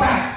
Bam!